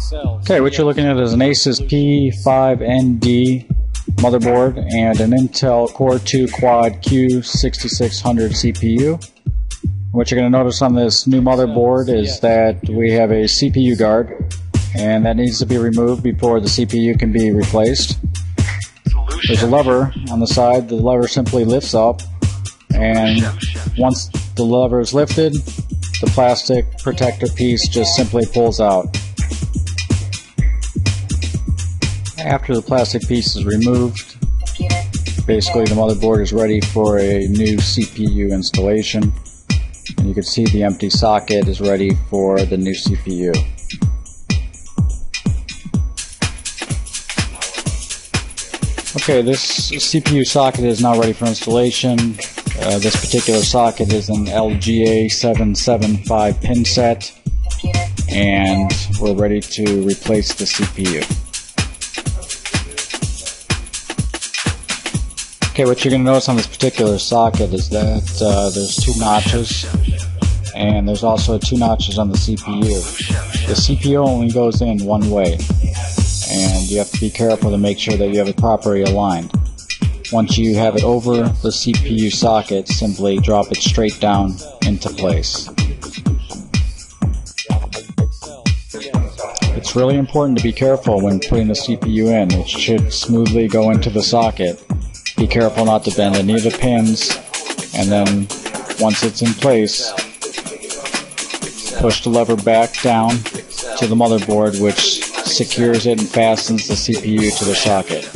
cells. Okay, what you're looking at is an Asus P5ND motherboard and an Intel Core 2 Quad Q6600 CPU. What you're going to notice on this new motherboard is that we have a CPU guard, and that needs to be removed before the CPU can be replaced. There's a lever on the side. The lever simply lifts up, and once the lever is lifted, the plastic protector piece just simply pulls out. After the plastic piece is removed, basically the motherboard is ready for a new CPU installation. And you can see the empty socket is ready for the new CPU. Okay, this CPU socket is now ready for installation. This particular socket is an LGA 775 pin set, and we're ready to replace the CPU. Okay, what you're going to notice on this particular socket is that there's two notches, and there's also two notches on the CPU. The CPU only goes in one way, and you have to be careful to make sure that you have it properly aligned. Once you have it over the CPU socket, simply drop it straight down into place. It's really important to be careful when putting the CPU in. It should smoothly go into the socket. Be careful not to bend any of the pins, and then once it's in place, push the lever back down to the motherboard, which secures it and fastens the CPU to the socket.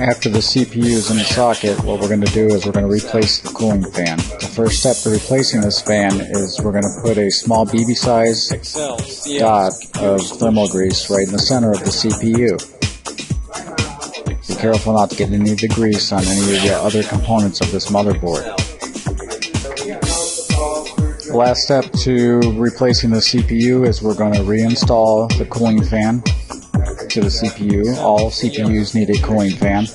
After the CPU is in the socket, what we're going to do is we're going to replace the cooling fan. The first step to replacing this fan is we're going to put a small BB size dot of thermal grease right in the center of the CPU. Be careful not to get any of the grease on any of the other components of this motherboard. The last step to replacing the CPU is we're going to reinstall the cooling fan to the CPU. All CPUs need a cooling fan,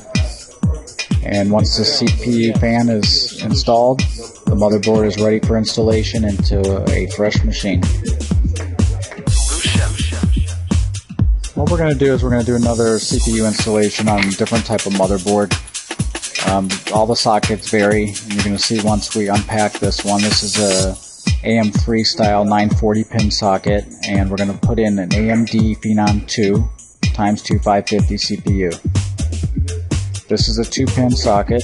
and once the CPU fan is installed, the motherboard is ready for installation into a fresh machine. What we're going to do is we're going to do another CPU installation on a different type of motherboard. All the sockets vary, and you're going to see once we unpack this one. This is a AM3 style 940 pin socket, and we're going to put in an AMD Phenom 2 times 2 550 CPU. This is a 2-pin socket.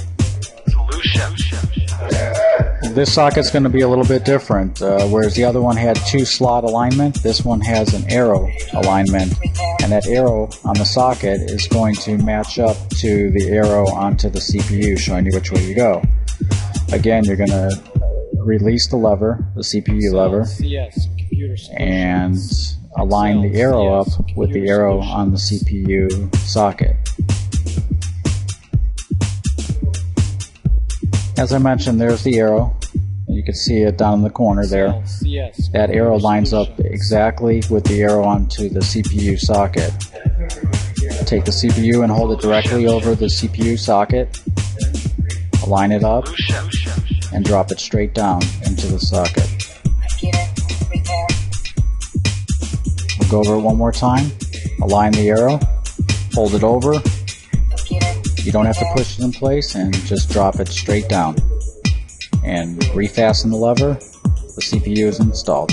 This socket's going to be a little bit different. Whereas the other one had 2-slot alignment, this one has an arrow alignment, and that arrow on the socket is going to match up to the arrow onto the CPU, showing you which way you go. Again, you're going to release the lever, the CPU lever, and align the arrow up with the arrow on the CPU socket. As I mentioned, there's the arrow. You can see it down in the corner there. That arrow lines up exactly with the arrow onto the CPU socket. Take the CPU and hold it directly over the CPU socket, align it up, and drop it straight down into the socket. Go over it one more time, align the arrow, hold it over, you don't have to push it in place, and just drop it straight down. And refasten the lever, the CPU is installed.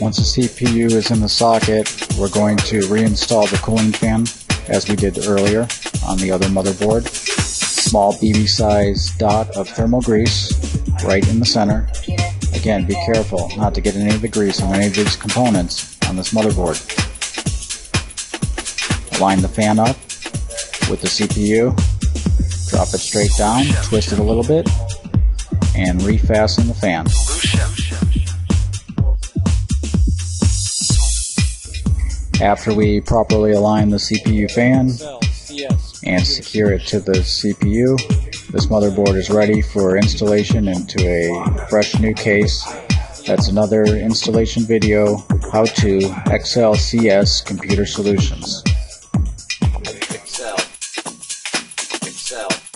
Once the CPU is in the socket, we're going to reinstall the cooling fan as we did earlier on the other motherboard. Small BB size dot of thermal grease right in the center. Again, be careful not to get any of the grease on any of these components on this motherboard. Line the fan up with the CPU, drop it straight down, twist it a little bit, and refasten the fan. After we properly align the CPU fan and secure it to the CPU, this motherboard is ready for installation into a fresh new case. That's another installation video, how to XLCS Computer Solutions.